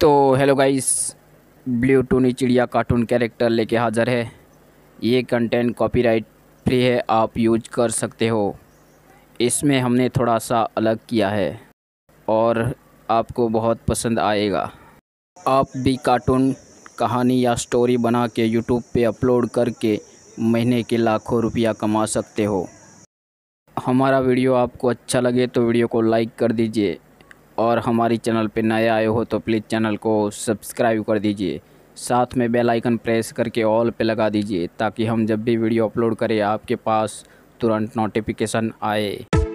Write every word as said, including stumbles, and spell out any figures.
तो hello guys, blue ट्यूनी चिड़िया cartoon character लेके हाज़र है। ये कंटेंट कॉपीराइट फ्री है, आप यूज कर सकते हो। इसमें हमने थोड़ा सा अलग किया है और आपको बहुत पसंद आएगा। आप भी कार्टून कहानी या स्टोरी बना के यूट्यूब पे अपलोड करके महीने के लाखों रुपया कमा सकते हो। हमारा वीडियो आपको अच्छा लगे तो वीडियो को लाइक कर दीजिए और हमारी चैनल पे नए आए हो तो प्लीज़ चैनल को सब्सक्राइब कर दीजिए। साथ में बेल आइकन प्रेस करके ऑल पे लगा दीजिए ताकि हम जब भी वीडियो अपलोड करें आपके पास तुरंत नोटिफिकेशन आए।